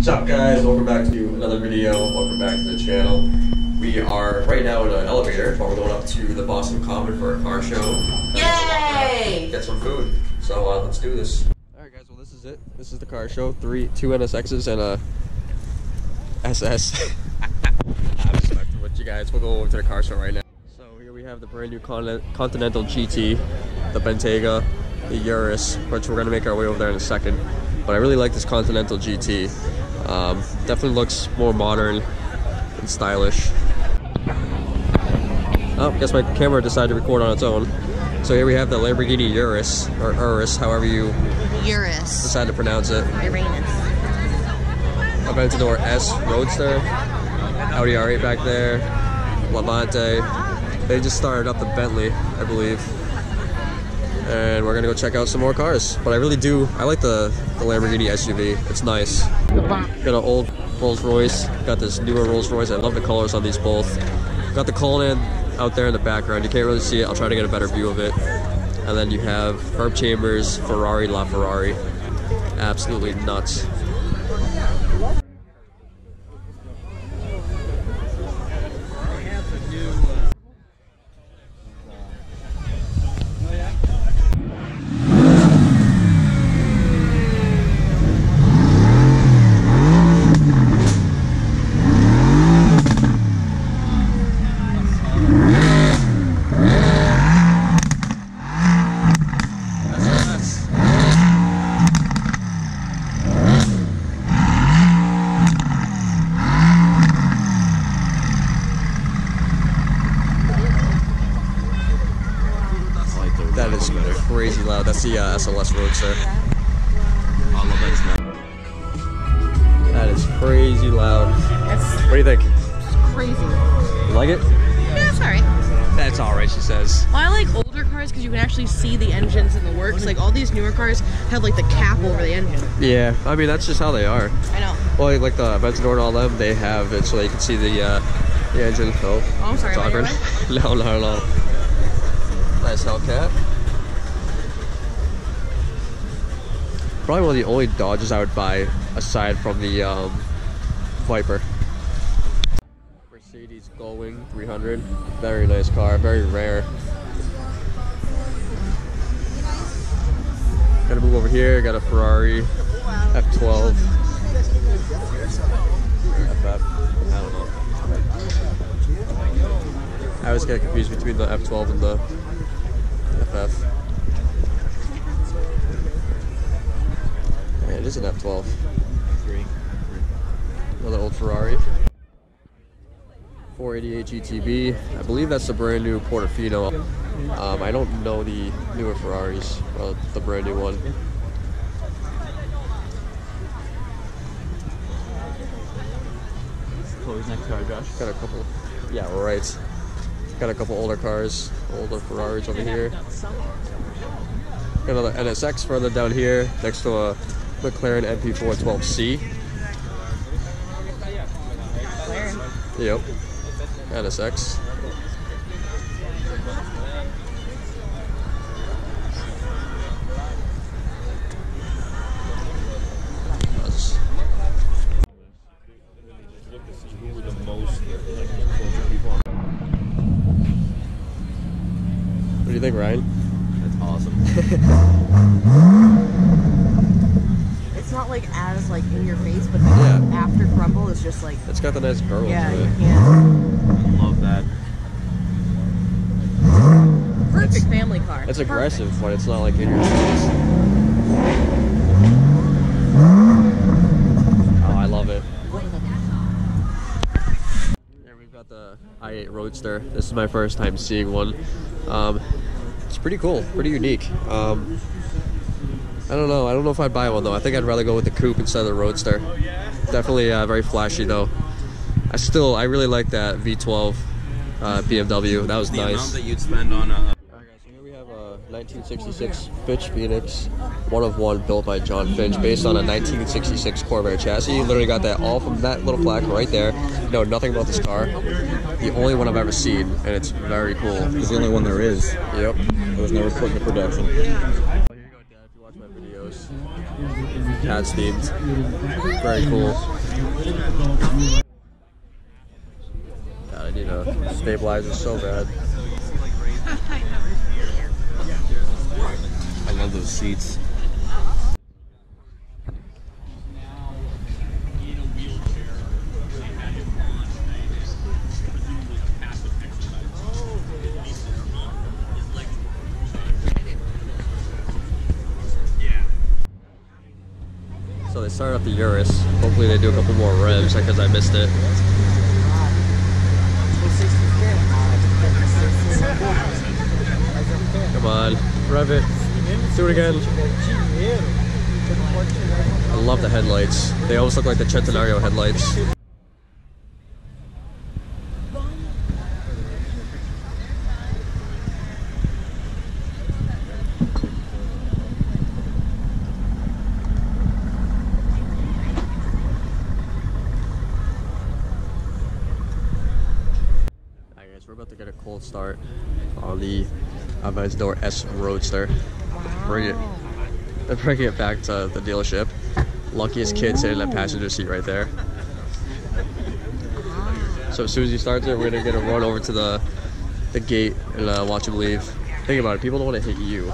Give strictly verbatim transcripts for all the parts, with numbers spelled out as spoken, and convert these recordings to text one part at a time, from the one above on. What's up guys, welcome back to another video, welcome back to the channel. We are right now in an elevator, but we're going up to the Boston Common for a car show. Yay! Get some food, so uh, let's do this. Alright guys, well this is it. This is the car show, Three, two N S X's and a S S. I'm stuck with you guys, we'll go over to the car show right now. So here we have the brand new Con Continental G T, the Bentayga, the Urus, which we're going to make our way over there in a second. But I really like this Continental G T. Um, definitely looks more modern and stylish. Oh, I guess my camera decided to record on its own. So here we have the Lamborghini Urus, or Urus, however you Urus. decide to pronounce it. Uranus. Aventador S Roadster. Audi R eight back there. Levante. They just started up the Bentley, I believe. And we're gonna go check out some more cars. But I really do, I like the, the Lamborghini S U V. It's nice. Got an old Rolls Royce, got this newer Rolls Royce. I love the colors on these both. Got the Cullinan out there in the background. You can't really see it. I'll try to get a better view of it. And then you have Herb Chambers, Ferrari, LaFerrari. Absolutely nuts. Crazy loud. That's the uh, S L S Roadster. That is crazy loud. That's, what do you think? It's crazy. You like it? Yeah, it's alright. That's alright, she says. Well, I like older cars because you can actually see the engines in the works. Like all these newer cars have like the cap over the engine. Yeah, I mean that's just how they are. I know. Well, like the Aventador and all them, they have it so that you can see the uh, the engine. Oh, oh I'm sorry. About your no, no, no. Nice Hellcat. Probably one of the only Dodges I would buy aside from the um, Viper. Mercedes Gullwing three hundred, very nice car, very rare. Gotta move over here, got a Ferrari F twelve. F F, I don't know. I always get confused between the F twelve and the F F. It is an F twelve. Another old Ferrari. four eighty-eight G T B. I believe that's the brand new Portofino. Um, I don't know the newer Ferraris, well, the brand new one. Chloe's next car, Josh. Got a couple. Yeah, right. Got a couple older cars, older Ferraris over here. Got another N S X further down here, next to a McLaren M P four twelve C. McLaren. Yep. N S X. What do you think, Ryan? That's awesome. It's not like as like in your face, but like yeah. After crumble it's just like it's got the nice curl yeah, to it. Yeah, I love that. Perfect it's, family car. It's aggressive, Perfect. But it's not like in your face. Oh, I love it. Here we've got the i eight Roadster. This is my first time seeing one. Um, it's pretty cool, pretty unique. Um, I don't know. I don't know if I'd buy one though. I think I'd rather go with the coupe instead of the Roadster. Definitely uh, very flashy though. I still, I really like that V twelve uh, B M W. That was the nice. Amount that you'd spend on a... Alright guys, so here we have a nineteen sixty-six Fitch Phoenix, one of one, built by John Finch, based on a nineteen sixty-six Corvair chassis. You literally got that all from that little plaque right there. You know nothing about this car. The only one I've ever seen, and it's very cool. It's the only one there is. Yep. It was never put into production. My videos. cat themed. Very cool. God, I need a stabilizer so bad. I love those seats. So they started up the Urus. Hopefully they do a couple more revs because I missed it. Come on, rev it. Let's do it again. I love the headlights. They almost look like the Centenario headlights. We're about to get a cold start on the Aventador S Roadster. Wow. Bring it. They're bringing it back to the dealership. Luckiest kid sitting in that passenger seat right there. Wow. So as soon as he starts it, we're gonna get a run over to the the gate and uh, watch him leave. Think about it. People don't want to hit you.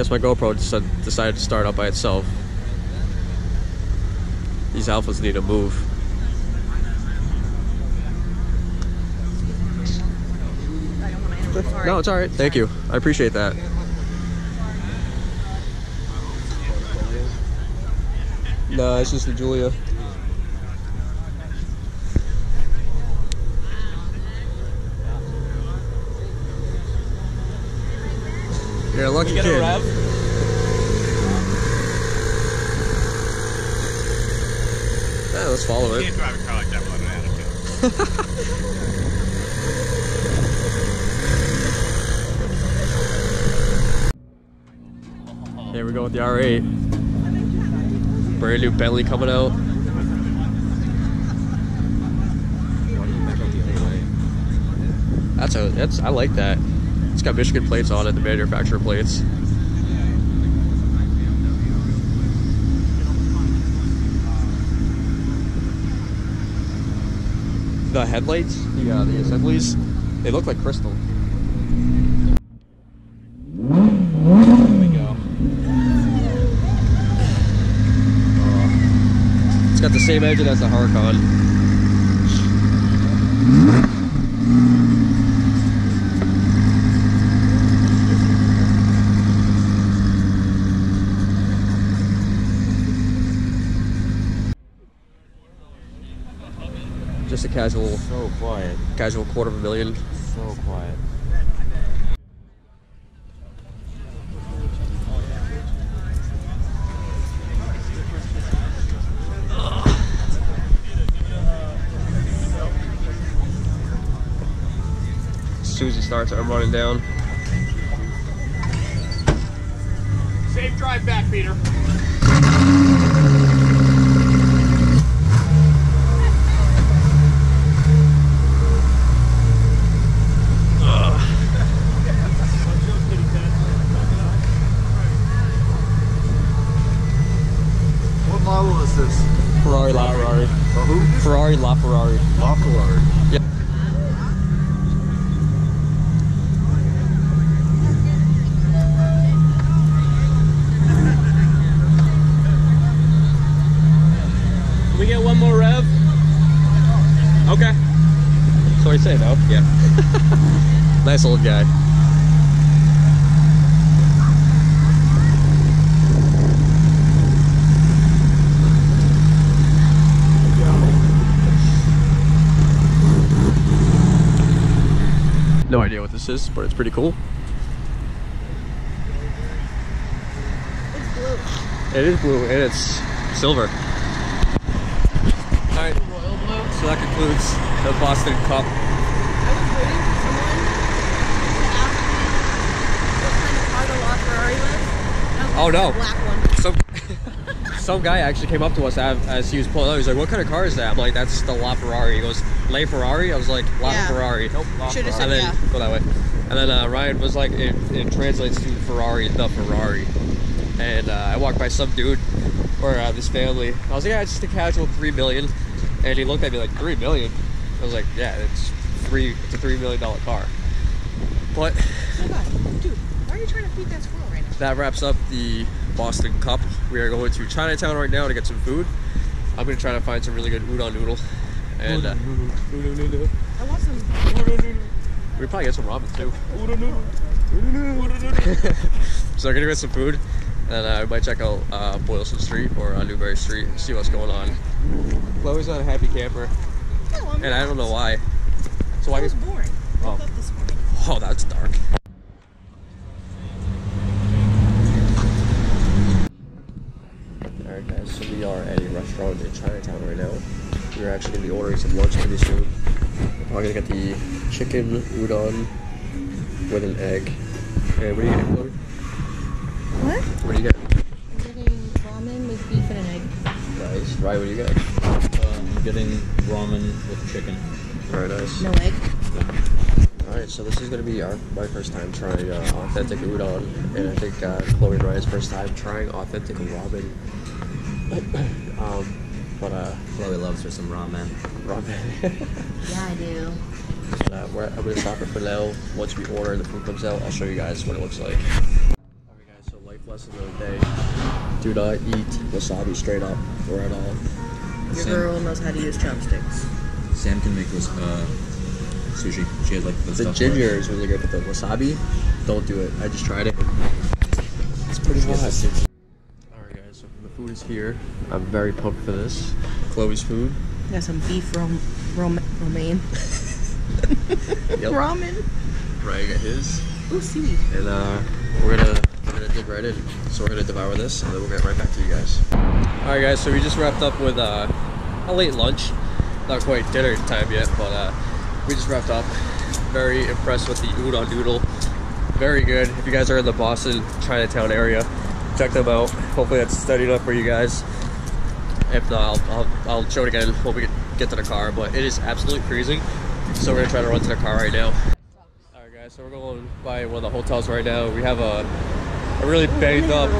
Guess my GoPro decided to start up by itself. These alphas need to move. I don't want to interrupt. No, it's alright. Thank you. I appreciate that. No, it's just the Julia. You're a lucky kid. A rev? Yeah, let's follow it. You can't drive a car like that without an attitude. Here we go with the R eight. Brand new Bentley coming out. That's a that's I like that. It's got Michigan plates on it, the manufacturer plates. The headlights, the, uh, the assemblies, they look like crystal. There we go. Uh, it's got the same engine as the Huracan. Just a casual, so quiet. Casual quarter of a million. So quiet. As soon as he starts, I'm running down. Safe drive back, Peter. Ferrari, LaFerrari. For who? Ferrari, LaFerrari. LaFerrari. Yeah. Can we get one more rev? Okay. So I say no. Yeah. Nice old guy. No idea what this is, but it's pretty cool. It's blue. It is blue, and it's silver. Alright, so that concludes the Boston Cup. I was waiting for someone to ask me what kind of car Ferrari was? Oh no. Black one. Some, some guy actually came up to us as he was pulling out. He's like, what kind of car is that? I'm like, that's the LaFerrari. He goes, LaFerrari? I was like, LaFerrari. Yeah. Nope, LaFerrari. And then, yeah. Go that way. And then uh, Ryan was like, it, it translates to Ferrari, the Ferrari. And uh, I walked by some dude, or uh, this family. I was like, yeah, it's just a casual three million. And he looked at me like, three million? I was like, yeah, it's three. It's a three million dollar car. But oh my God, dude, why are you trying to feed that squirrel right now? That wraps up the Boston Cup. We are going to Chinatown right now to get some food. I'm gonna try to find some really good udon noodle. And uh, udon noodle. I want some udon noodle. We probably get some ramen too. Udon noodle. Udon noodle. Udon noodle. So we're gonna get some food. And uh, we might check out uh, Boylston Street or uh, Newberry Street and see what's going on. Chloe's not a happy camper. No, and I don't know why. So I was can... boring. Oh. I woke up this morning. Oh, that's dark. Alright guys, so we are at a restaurant in Chinatown right now. We're actually going to be ordering some lunch pretty soon. We're probably going to get the chicken udon with an egg. And what are you getting, Chloe? What? What do you get? I'm getting ramen with beef and an egg. Nice. Ryan, what do you get? Uh, I'm getting ramen with chicken. Very nice. No egg? No. Alright, so this is going to be our, my first time trying uh, authentic udon. And I think uh, Chloe and Ryan's first time trying authentic ramen. um, but uh, Chloe loves her some ramen. Ramen. Yeah, I do. So, uh, we're, I'm going to stop it for now. Once we order and the food comes out, I'll show you guys what it looks like. Lesson of the day. Do not eat wasabi straight up or at all. Your Sam, girl knows how to use chopsticks. Sam can make this uh, sushi. She has like the, the stuff ginger is really good, but the wasabi, don't do it. I just tried it. It's pretty hot. Alright guys, so the food is here. I'm very pumped for this. Chloe's food. Got some beef rom rom romaine. Yep. Ramen. Right, got his. Ooh, seaweed. And uh, we're gonna. right in. So we're going to devour this and then we'll get right back to you guys. Alright guys, so we just wrapped up with uh, a late lunch. Not quite dinner time yet, but uh, we just wrapped up. Very impressed with the udon noodle. Very good. If you guys are in the Boston, Chinatown area, check them out. Hopefully that's studied up for you guys. If not, I'll, I'll, I'll show it again when we get to the car, but it is absolutely freezing. So we're going to try to run to the car right now. Alright guys, so we're going by one of the hotels right now. We have a a really banged up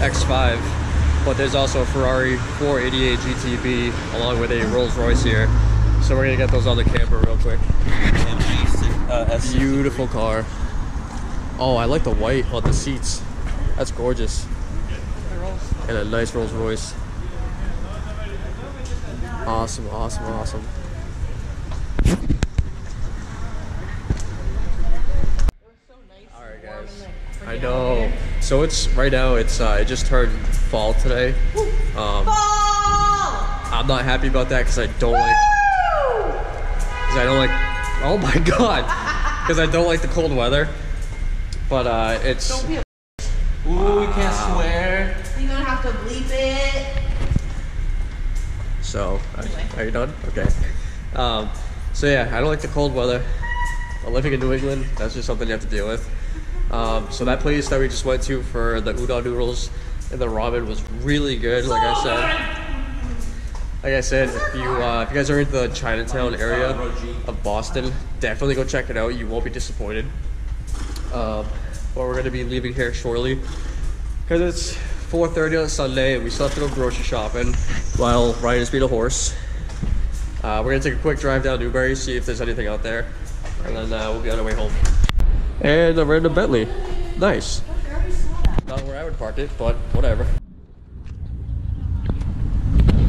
X five, but there's also a Ferrari four eighty-eight G T B along with a Rolls Royce here, so we're gonna get those on the camera real quick. Beautiful car. Oh, I like the white on the seats. That's gorgeous. And a nice Rolls Royce. Awesome, awesome, awesome. All right, guys. I know. So it's right now. It's uh, I just turned fall today. Um, fall! I'm not happy about that because I don't Woo! like. Because I don't like. Oh my God! Because I don't like the cold weather. But uh, it's. Don't be a Ooh, we can't swear. You're gonna have to bleep it. So, anyway. Are you done? Okay. Um, so yeah, I don't like the cold weather. But living in New England, that's just something you have to deal with. Um, so that place that we just went to for the udon noodles and the ramen was really good. Like I said, like I said, if you uh, if you guys are in the Chinatown area of Boston, definitely go check it out. You won't be disappointed. Um, but we're gonna be leaving here shortly because it's four thirty on Sunday and we still have to go grocery shopping while Ryan is being a horse. Uh, we're gonna take a quick drive down Newberry, see if there's anything out there, and then uh, we'll be on our way home. And a random Bentley. Nice. Not where I would park it, but whatever.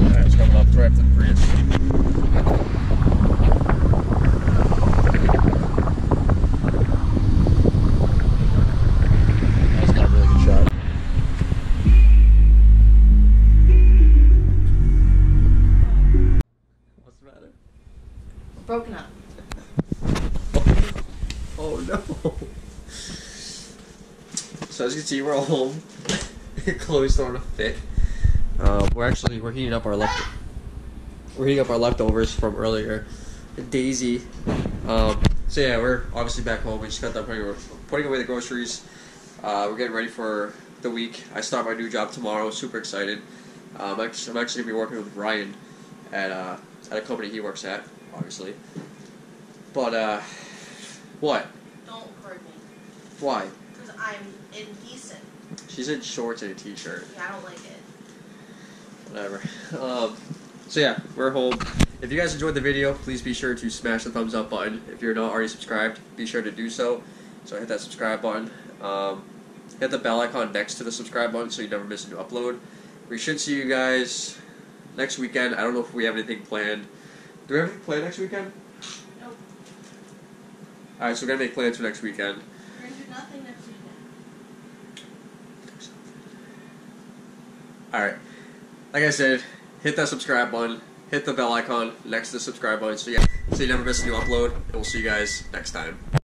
Alright, it's coming up right after the bridge. That's not a really good shot. What's the matter? We're broken up. Oh no! So as you can see, we're all home. Chloe's throwing a fit. Um, we're actually we're heating up our left we're heating up our leftovers from earlier. Daisy. Um, so yeah, we're obviously back home. We just got done putting, putting away the groceries. Uh, we're getting ready for the week. I start my new job tomorrow. Super excited. Um, I'm actually going to be working with Ryan at, uh, at a company he works at, obviously. But, uh, what? Don't hurt me. Why? Because I'm indecent. She's in shorts and a t-shirt. Yeah, I don't like it. Whatever. Um, so yeah, we're home. If you guys enjoyed the video, please be sure to smash the thumbs up button. If you're not already subscribed, be sure to do so. So hit that subscribe button. Um, hit the bell icon next to the subscribe button so you never miss a new upload. We should see you guys next weekend. I don't know if we have anything planned. Do we have anything planned next weekend? Nope. Alright, so we're going to make plans for next weekend. We're going to do nothing next weekend. Alright, like I said, hit that subscribe button, hit the bell icon next to the subscribe button so you, so you never miss a new upload, and we'll see you guys next time.